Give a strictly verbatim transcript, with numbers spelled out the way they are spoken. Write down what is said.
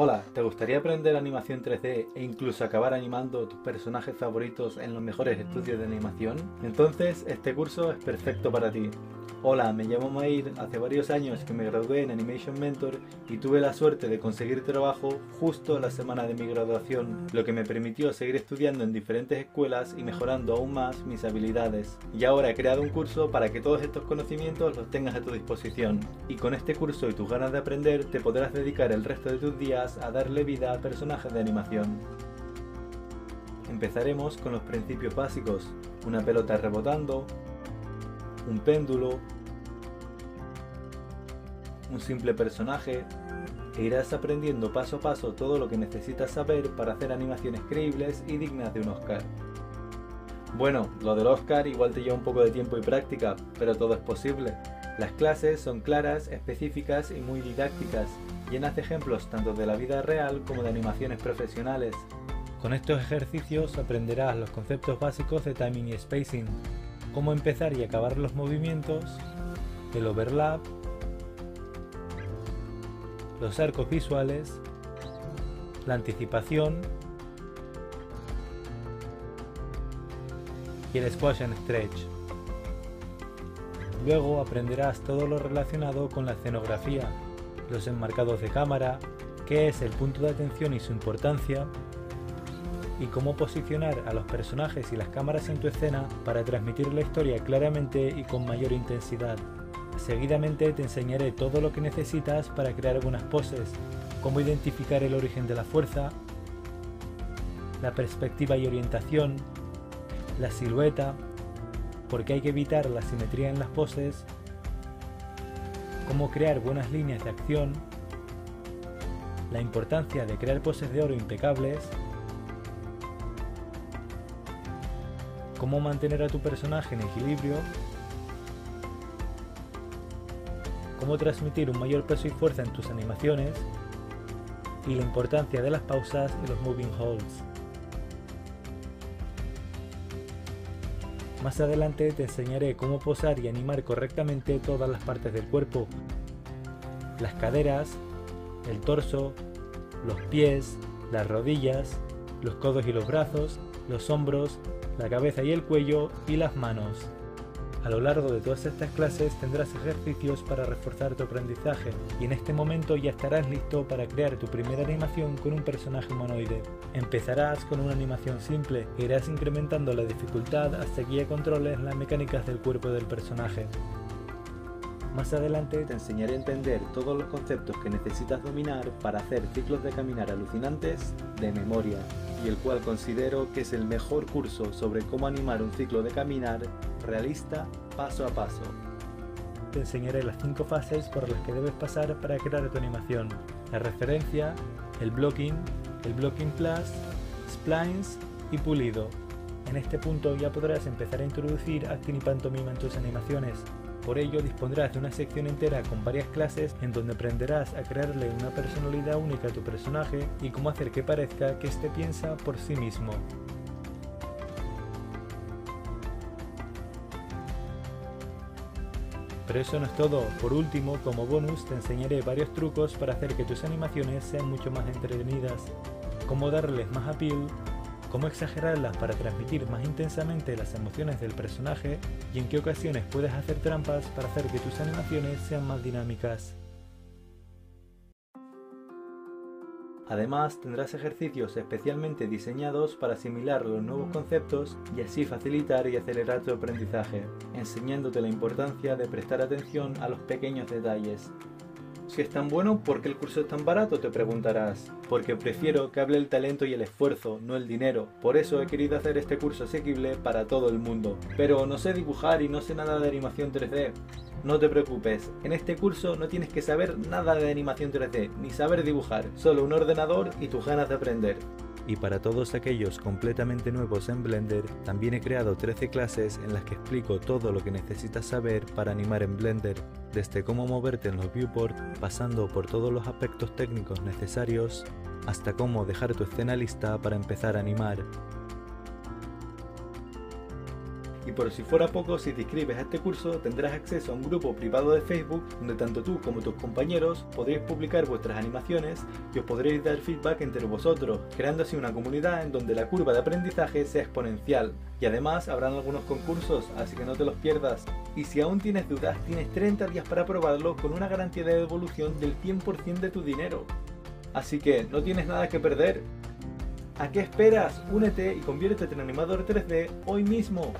Hola, ¿te gustaría aprender animación tres D e incluso acabar animando tus personajes favoritos en los mejores estudios de animación? Entonces, este curso es perfecto para ti. Hola, me llamo Maír, hace varios años que me gradué en Animation Mentor y tuve la suerte de conseguir trabajo justo la semana de mi graduación, lo que me permitió seguir estudiando en diferentes escuelas y mejorando aún más mis habilidades. Y ahora he creado un curso para que todos estos conocimientos los tengas a tu disposición. Y con este curso y tus ganas de aprender, te podrás dedicar el resto de tus días a darle vida a personajes de animación. Empezaremos con los principios básicos, una pelota rebotando, un péndulo, un simple personaje, e irás aprendiendo paso a paso todo lo que necesitas saber para hacer animaciones creíbles y dignas de un Oscar. Bueno, lo del Oscar igual te lleva un poco de tiempo y práctica, pero todo es posible. Las clases son claras, específicas y muy didácticas, llenas de ejemplos tanto de la vida real como de animaciones profesionales. Con estos ejercicios aprenderás los conceptos básicos de timing y spacing, cómo empezar y acabar los movimientos, el overlap, los arcos visuales, la anticipación y el squash and stretch. Luego aprenderás todo lo relacionado con la escenografía, los enmarcados de cámara, qué es el punto de atención y su importancia, y cómo posicionar a los personajes y las cámaras en tu escena para transmitir la historia claramente y con mayor intensidad. Seguidamente te enseñaré todo lo que necesitas para crear algunas poses, cómo identificar el origen de la fuerza, la perspectiva y orientación, la silueta, por qué hay que evitar la simetría en las poses, cómo crear buenas líneas de acción, la importancia de crear poses de oro impecables, cómo mantener a tu personaje en equilibrio, cómo transmitir un mayor peso y fuerza en tus animaciones y la importancia de las pausas y los moving holds. Más adelante te enseñaré cómo posar y animar correctamente todas las partes del cuerpo, las caderas, el torso, los pies, las rodillas, los codos y los brazos, los hombros, la cabeza y el cuello y las manos. A lo largo de todas estas clases tendrás ejercicios para reforzar tu aprendizaje y en este momento ya estarás listo para crear tu primera animación con un personaje humanoide. Empezarás con una animación simple e irás incrementando la dificultad hasta que ya controles las mecánicas del cuerpo del personaje. Más adelante te enseñaré a entender todos los conceptos que necesitas dominar para hacer ciclos de caminar alucinantes de memoria, y el cual considero que es el mejor curso sobre cómo animar un ciclo de caminar realista paso a paso. Te enseñaré las cinco fases por las que debes pasar para crear tu animación: la referencia, el blocking, el blocking plus, splines y pulido. En este punto ya podrás empezar a introducir acting y pantomima en tus animaciones. Por ello dispondrás de una sección entera con varias clases en donde aprenderás a crearle una personalidad única a tu personaje y cómo hacer que parezca que éste piensa por sí mismo. Pero eso no es todo. Por último, como bonus, te enseñaré varios trucos para hacer que tus animaciones sean mucho más entretenidas, cómo darles más appeal, cómo exagerarlas para transmitir más intensamente las emociones del personaje y en qué ocasiones puedes hacer trampas para hacer que tus animaciones sean más dinámicas. Además, tendrás ejercicios especialmente diseñados para asimilar los nuevos conceptos y así facilitar y acelerar tu aprendizaje, enseñándote la importancia de prestar atención a los pequeños detalles. Si es tan bueno, ¿por qué el curso es tan barato?, te preguntarás. Porque prefiero que hable el talento y el esfuerzo, no el dinero. Por eso he querido hacer este curso asequible para todo el mundo. Pero no sé dibujar y no sé nada de animación tres D. No te preocupes, en este curso no tienes que saber nada de animación tres D, ni saber dibujar. Solo un ordenador y tus ganas de aprender. Y para todos aquellos completamente nuevos en Blender, también he creado trece clases en las que explico todo lo que necesitas saber para animar en Blender, desde cómo moverte en los viewports, pasando por todos los aspectos técnicos necesarios, hasta cómo dejar tu escena lista para empezar a animar. Y por si fuera poco, si te inscribes a este curso tendrás acceso a un grupo privado de Facebook donde tanto tú como tus compañeros podréis publicar vuestras animaciones y os podréis dar feedback entre vosotros, creando así una comunidad en donde la curva de aprendizaje sea exponencial. Y además habrán algunos concursos, así que no te los pierdas. Y si aún tienes dudas, tienes treinta días para probarlo con una garantía de devolución del cien por ciento de tu dinero. Así que no tienes nada que perder. ¿A qué esperas? Únete y conviértete en animador tres D hoy mismo.